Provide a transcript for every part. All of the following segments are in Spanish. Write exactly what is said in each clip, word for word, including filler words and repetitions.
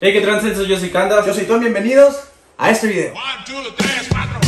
Hey, ¿qué transensos? Yo soy Candace. Yo soy Tom, bienvenidos a este video. uno, dos, tres, cuatro.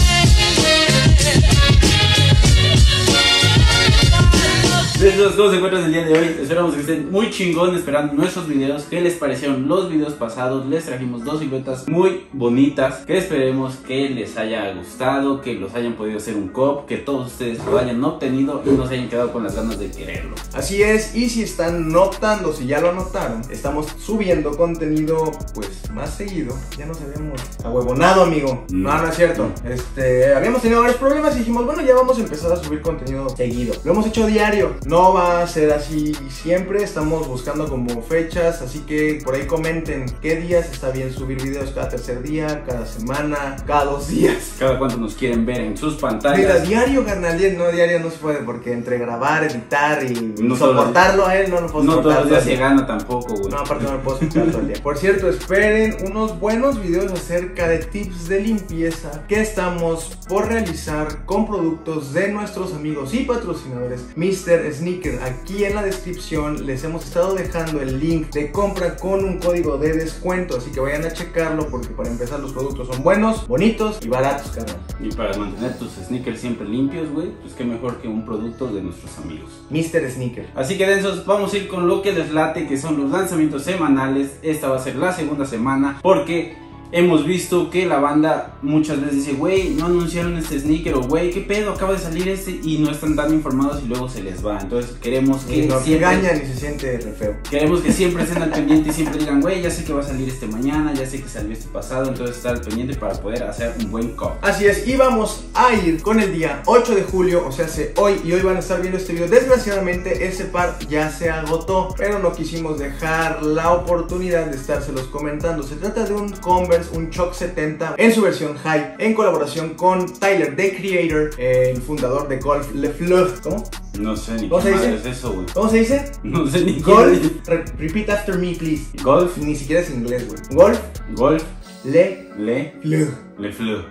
Entonces, ¿cómo se encuentran el día de hoy? Esperamos que estén muy chingón esperando nuestros videos. ¿Qué les parecieron los videos pasados? Les trajimos dos siluetas muy bonitas que esperemos que les haya gustado, que los hayan podido hacer un cop, que todos ustedes lo hayan obtenido y no se hayan quedado con las ganas de quererlo. Así es, y si están notando, si ya lo notaron, estamos subiendo contenido pues más seguido. Ya nos habíamos ahuevonado, amigo. No, no, no es cierto. Este, habíamos tenido varios problemas y dijimos, bueno, ya vamos a empezar a subir contenido seguido. Lo hemos hecho diario. No va a ser así siempre, estamos buscando como fechas, así que por ahí comenten qué días está bien subir videos, cada tercer día, cada semana, cada dos días. Cada cuánto nos quieren ver en sus pantallas. Mira, diario, carnal, no, diario no se puede, porque entre grabar, editar y no soportarlo a él, no lo puedo soportar. No todos los días se gana tampoco, güey. No, aparte no lo puedo soportar todo el día. Por cierto, esperen unos buenos videos acerca de tips de limpieza que estamos por realizar con productos de nuestros amigos y patrocinadores, mister Sneaker. Aquí en la descripción les hemos estado dejando el link de compra con un código de descuento, así que vayan a checarlo porque para empezar los productos son buenos, bonitos y baratos, carnal. Y para mantener tus sneakers siempre limpios, güey, pues qué mejor que un producto de nuestros amigos, mister Sneaker. Así que densos, vamos a ir con lo que les late, que son los lanzamientos semanales. Esta va a ser la segunda semana porque hemos visto que la banda muchas veces dice, güey, no anunciaron este sneaker, o güey, qué pedo, acaba de salir este, y no están tan informados y luego se les va. Entonces queremos que nos engañan y se siente re feo. Queremos que siempre estén al pendiente y siempre digan, güey, ya sé que va a salir este mañana, ya sé que salió este pasado. Entonces estar al pendiente para poder hacer un buen cop. Así es, y vamos a ir con el día ocho de julio, o sea, hace hoy. Y hoy van a estar viendo este video. Desgraciadamente ese par ya se agotó, pero no quisimos dejar la oportunidad de estárselos comentando. Se trata de un Converse, un Chuck setenta en su versión high, en colaboración con Tyler, The Creator, el fundador de Golf Le Fleur. ¿Cómo? No sé ni qué madre es eso, güey. ¿Cómo se dice? No sé ni qué. Golf, re repeat after me, please. Golf. Ni siquiera es inglés, güey. Golf. Golf. Le. Le. Fleur. Le Fleur.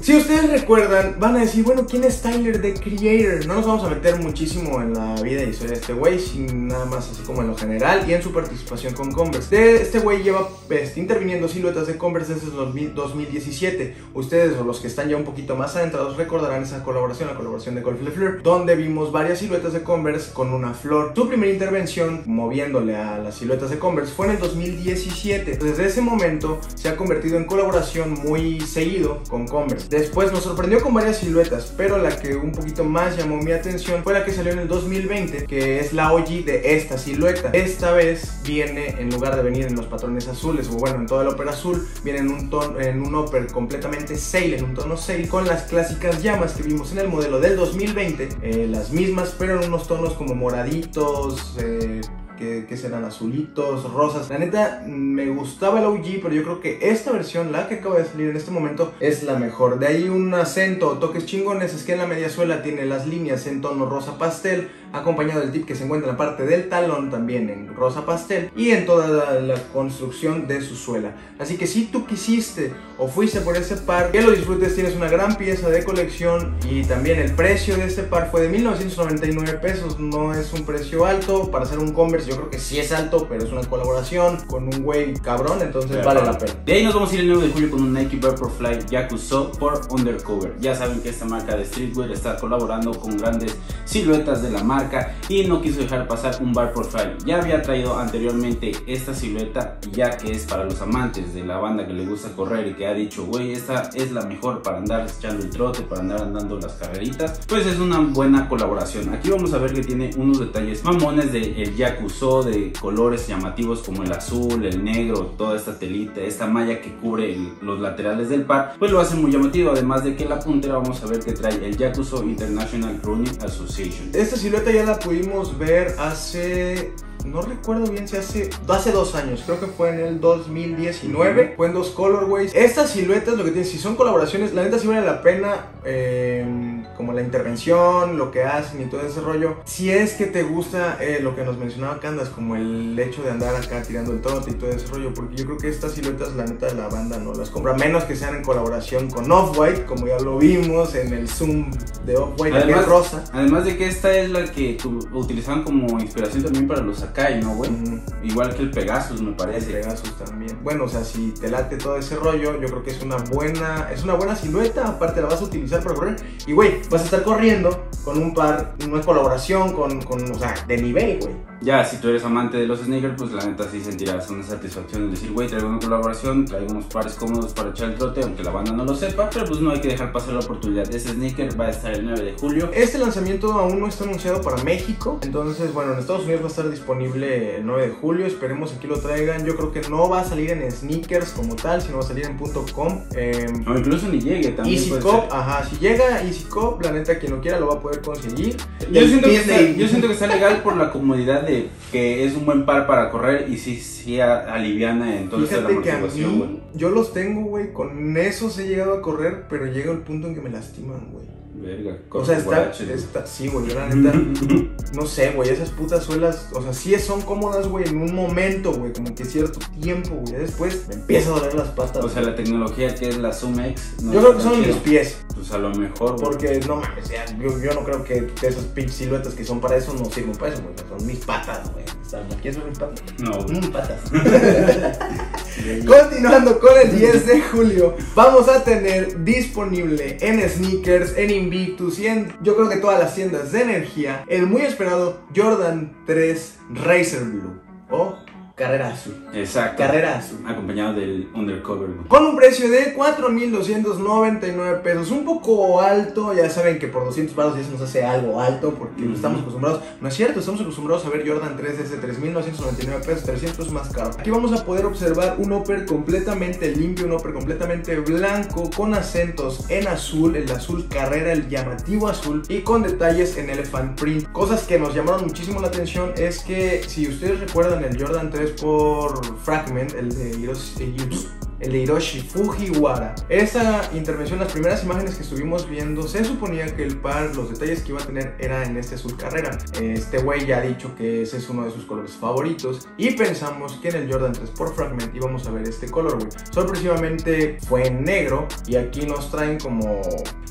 Si ustedes recuerdan, van a decir, bueno, ¿quién es Tyler, The Creator? No nos vamos a meter muchísimo en la vida y historia de este güey, sin nada más así como en lo general y en su participación con Converse. Este güey lleva este, interviniendo siluetas de Converse desde dos mil diecisiete. Ustedes o los que están ya un poquito más adentrados recordarán esa colaboración, la colaboración de Golf Le Fleur, donde vimos varias siluetas de Converse con una flor. Su primera intervención moviéndole a las siluetas de Converse fue en el dos mil diecisiete. Desde ese momento se ha convertido en colaboración muy seguido con Converse. Después nos sorprendió con varias siluetas, pero la que un poquito más llamó mi atención fue la que salió en el dos mil veinte, que es la O G de esta silueta. Esta vez viene, en lugar de venir en los patrones azules, o bueno, en todo el ópera azul, viene en un tono, en un upper completamente sail, en un tono sail, con las clásicas llamas que vimos en el modelo del dos mil veinte, eh, las mismas, pero en unos tonos como moraditos, eh, Que, que serán azulitos, rosas. La neta, me gustaba la O G, pero yo creo que esta versión, la que acaba de salir en este momento, es la mejor. De ahí un acento o toques chingones es que en la mediasuela tiene las líneas en tono rosa pastel, acompañado del tip que se encuentra en la parte del talón también en rosa pastel, y en toda la, la construcción de su suela. Así que si tú quisiste o fuiste por ese par, que lo disfrutes, tienes una gran pieza de colección. Y también el precio de este par fue de mil novecientos noventa y nueve pesos. No es un precio alto para hacer un Converse. Yo creo que sí es alto, pero es una colaboración con un güey cabrón, entonces pero vale la pena. De ahí nos vamos a ir el nueve de julio con un Nike Vaporfly Yakuzo por Undercover. Ya saben que esta marca de streetwear está colaborando con grandes siluetas de la marca y no quiso dejar pasar un Vaporfly. Ya había traído anteriormente esta silueta, ya que es para los amantes de la banda que le gusta correr y que ha dicho, güey, esta es la mejor para andar echando el trote, para andar andando las carreritas. Pues es una buena colaboración. Aquí vamos a ver que tiene unos detalles mamones del Yakuzo, de colores llamativos como el azul, el negro, toda esta telita, esta malla que cubre el, los laterales del par, pues lo hace muy llamativo, además de que la puntera vamos a ver que trae el Yakuzo International Running Association. Esta silueta ya la pudimos ver hace, no recuerdo bien si hace, hace dos años, creo que fue en el dos mil diecinueve, fue en dos colorways. Estas siluetas lo que tienen, si son colaboraciones, la neta sí vale la pena eh, como la intervención, lo que hacen y todo ese rollo. Si es que te gusta eh, lo que nos mencionaba Candace, como el hecho de andar acá tirando el trote y todo ese rollo, porque yo creo que estas siluetas, la neta, la banda no las compra, menos que sean en colaboración con Off-White, como ya lo vimos en el Zoom de Off-White, además, rosa. Además de que esta es la que utilizaban como inspiración también para los Sakai, ¿no, güey? Mm. Igual que el Pegasus, me parece. El Pegasus también. Bueno, o sea, si te late todo ese rollo, yo creo que es una buena, es una buena silueta, aparte la vas a utilizar para correr. Y, güey, vas a estar corriendo con un par, una colaboración con, con o sea, de nivel, güey. Ya, si tú eres amante de los sneakers, pues la neta sí sentirás una satisfacción en decir, güey, traigo una colaboración, traigo unos pares cómodos para echar el trote, aunque la banda no lo sepa, pero pues no hay que dejar pasar la oportunidad. Ese sneaker va a estar el nueve de julio. Este lanzamiento aún no está anunciado para México, entonces, bueno, en Estados Unidos va a estar disponible el nueve de julio, esperemos aquí lo traigan. Yo creo que no va a salir en sneakers como tal, sino va a salir en punto com. Eh, o incluso ni llegue también. EasyCop, ajá, si llega EasyCop, la neta, quien lo quiera lo va a poder conseguir. Yo siento, que está, yo siento que está legal por la comodidad de De que es un buen par para correr y sí, sí a, aliviana en toda esta amortiguación, güey. Yo los tengo, güey, con esos he llegado a correr, pero llega el punto en que me lastiman, güey. Verga, o sea, está, está, sí, güey, yo la neta, no sé, güey, esas putas suelas, o sea, sí son cómodas, güey, en un momento, güey, como que cierto tiempo, güey, después me empieza a doler las patas. O sea, la tecnología que es la ZoomX, no, yo creo que son mis pies. Pues a lo mejor, güey. Porque, no mames, o sea, yo, yo no creo que esas pinches siluetas que son para eso no sirven para eso, güey, son mis patas, güey. ¿Quieres ver mis patas? No, güey. Mm, patas. Continuando con el diez de julio, vamos a tener disponible en sneakers, en Invictus y en, yo creo que todas las tiendas de energía, el muy esperado Jordan tres Razer Blue o Carrera Azul. Exacto. Carrera Azul. Acompañado del Undercover. Con un precio de cuatro mil doscientos noventa y nueve pesos. Un poco alto. Ya saben que por doscientos baros ya se nos hace algo alto. Porque mm-hmm. estamos acostumbrados. No es cierto, estamos acostumbrados a ver Jordan tres desde tres mil novecientos noventa y nueve pesos. trescientos pesos más caro. Aquí vamos a poder observar un upper completamente limpio. Un upper completamente blanco. Con acentos en azul. El azul carrera, el llamativo azul. Y con detalles en elephant print. Cosas que nos llamaron muchísimo la atención. Es que si ustedes recuerdan el Jordan tres por Fragment, el de Hiroshi, el de Hiroshi Fujiwara. Esa intervención, las primeras imágenes que estuvimos viendo, se suponía que el par, los detalles que iba a tener era en este azul carrera. Este güey ya ha dicho que ese es uno de sus colores favoritos y pensamos que en el Jordan tres por Fragment íbamos a ver este color, güey. Sorpresivamente fue en negro y aquí nos traen como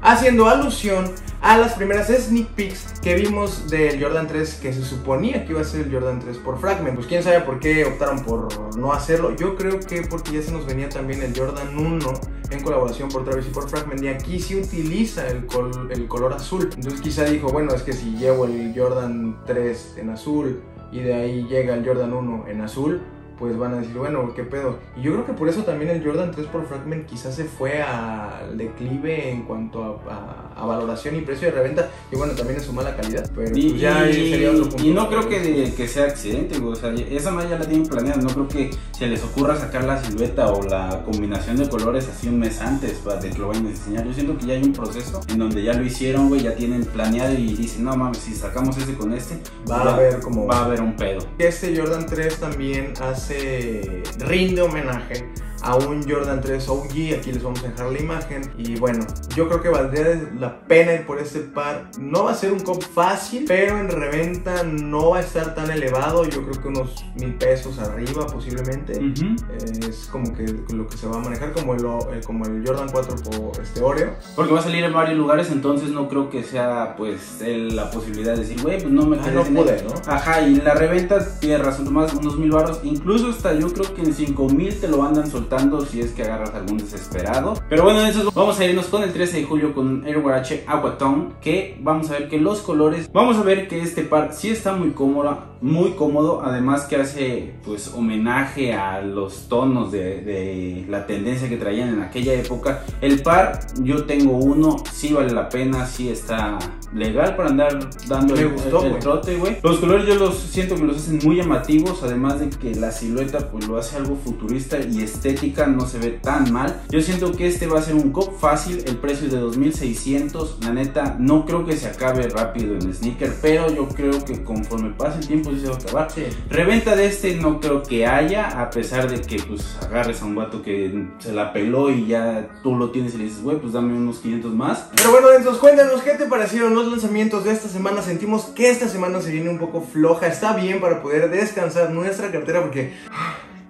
haciendo alusión a las primeras sneak peeks que vimos del Jordan tres, que se suponía que iba a ser el Jordan tres por Fragment. Pues quién sabe por qué optaron por no hacerlo. Yo creo que porque ya se nos venía también el Jordan uno en colaboración por Travis y por Fragment, y aquí sí utiliza el, col el color azul. Entonces quizá dijo, bueno, es que si llevo el Jordan tres en azul y de ahí llega el Jordan uno en azul, pues van a decir, bueno, ¿qué pedo? Y yo creo que por eso también el Jordan tres por Fragment quizás se fue al declive en cuanto a, a, a valoración y precio de reventa. Y bueno, también es su mala calidad. Pero y, pues ya y, sería otro punto. Y no creo que, de, que sea accidente, güey. O sea, esa más ya la tienen planeada. No creo que se les ocurra sacar la silueta o la combinación de colores así un mes antes para que lo vayan a diseñar. Yo siento que ya hay un proceso en donde ya lo hicieron, güey. Ya tienen planeado y dicen, no mames, si sacamos ese con este, va a haber como... Va a haber un pedo. Este Jordan tres también hace... rinde homenaje a un Jordan tres O G. Aquí les vamos a dejar la imagen. Y bueno, yo creo que valdría la pena ir por este par. No va a ser un cop fácil, pero en reventa no va a estar tan elevado. Yo creo que unos mil pesos arriba posiblemente. Uh-huh. Es como que lo que se va a manejar, como el, como el Jordan cuatro por este Oreo, porque va a salir en varios lugares. Entonces no creo que sea pues el, la posibilidad de decir, güey, pues no me ah, no pude, ¿no? Ajá, y la reventa tiene razón, más unos mil baros. Incluso hasta yo creo que en cinco mil te lo andan soltando, si es que agarras algún desesperado. Pero bueno, eso, vamos a irnos con el trece de julio con el Huarache Aguatón, que vamos a ver que los colores, vamos a ver que este par sí está muy cómodo, muy cómodo, además que hace pues homenaje a los tonos de, de la tendencia que traían en aquella época. El par, yo tengo uno, sí vale la pena, sí está legal para andar dando el, gustó, el, el trote, güey. Los colores yo los siento que los hacen muy llamativos, además de que la silueta pues lo hace algo futurista y estético. No se ve tan mal. Yo siento que este va a ser un cop fácil. El precio es de dos mil seiscientos. La neta, no creo que se acabe rápido en sneaker, pero yo creo que conforme pase el tiempo pues se va a acabar. Sí. Reventa de este no creo que haya, a pesar de que pues agarres a un vato que se la peló y ya tú lo tienes y le dices, güey, pues dame unos quinientos más. Pero bueno, entonces cuéntanos, ¿qué te parecieron los lanzamientos de esta semana? Sentimos que esta semana se viene un poco floja, está bien para poder descansar nuestra cartera porque...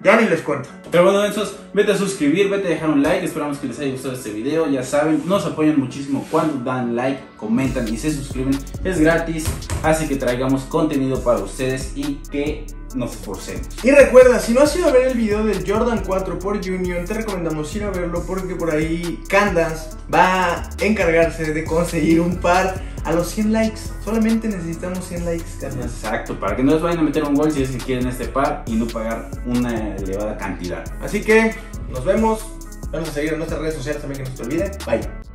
ya ni les cuento. Pero bueno, entonces, vete a suscribir, vete a dejar un like. Esperamos que les haya gustado este video. Ya saben, nos apoyan muchísimo cuando dan like, comentan y se suscriben. Es gratis, hace que traigamos contenido para ustedes y que nos esforcemos. Y recuerda, si no has ido a ver el video del Jordan cuatro por Union, te recomendamos ir a verlo porque por ahí Candace va a encargarse de conseguir un par a los cien likes. Solamente necesitamos cien likes, Candace. Exacto, para que no les vayan a meter un gol si es que quieren este par y no pagar una elevada cantidad. Así que nos vemos. Vamos a seguir en nuestras redes sociales también, que no se te olvide. Bye.